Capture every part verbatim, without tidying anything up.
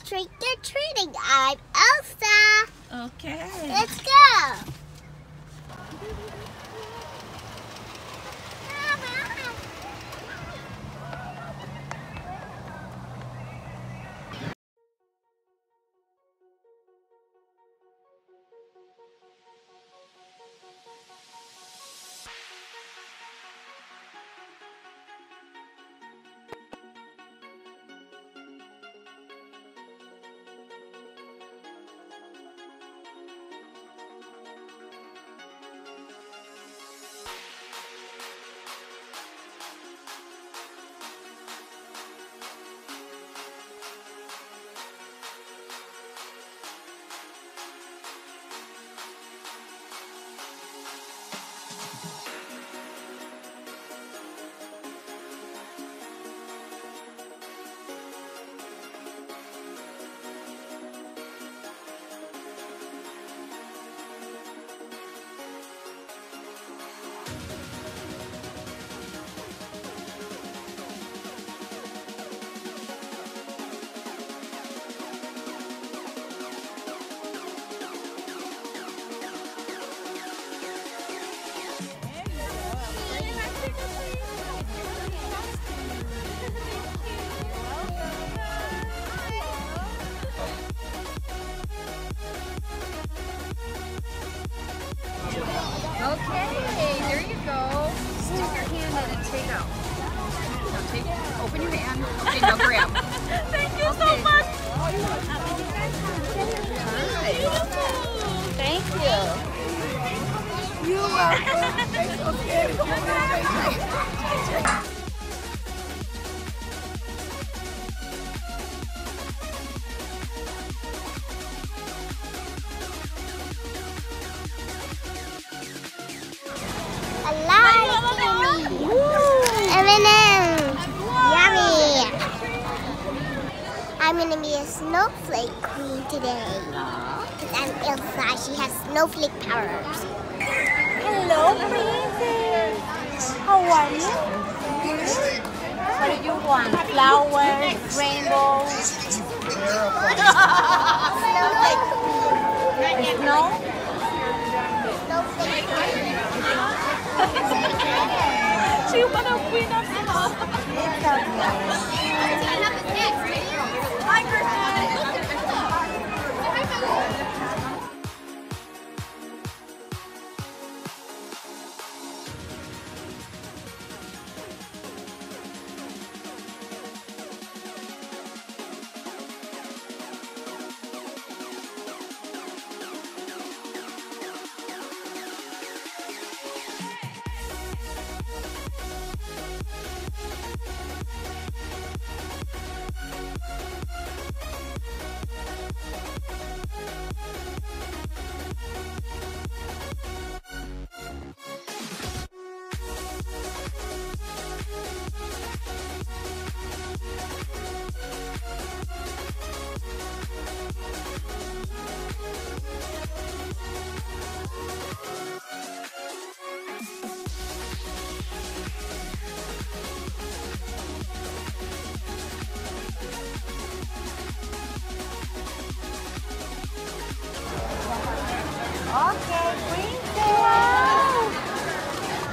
and trick or treating. I'm Elsa. Okay. Let's go. Okay, there you go. Stick your hand in and take out. Now take it. Open your hand. Okay, now grab. Thank you okay. so much. Nice. Thank you. You're welcome. Okay, come on, right here. I'm gonna be a snowflake queen today. Cause I'm Elsa, she has snowflake powers. Hello, princess. How are you? Good. What do you want? Flowers, rainbows? Snowflake queen. Snow? Snowflake queen. She wanna win us all. It's okay. Okay, princess. Wow.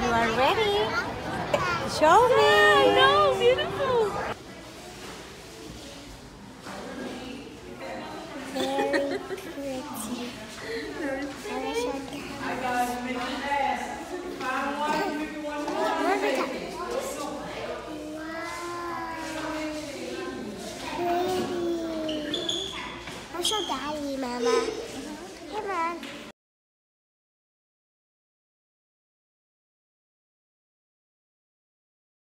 You are ready? Show me. I know, beautiful. Very pretty. I wish I could have this. Wow. Pretty. I'm so daddy, Mama.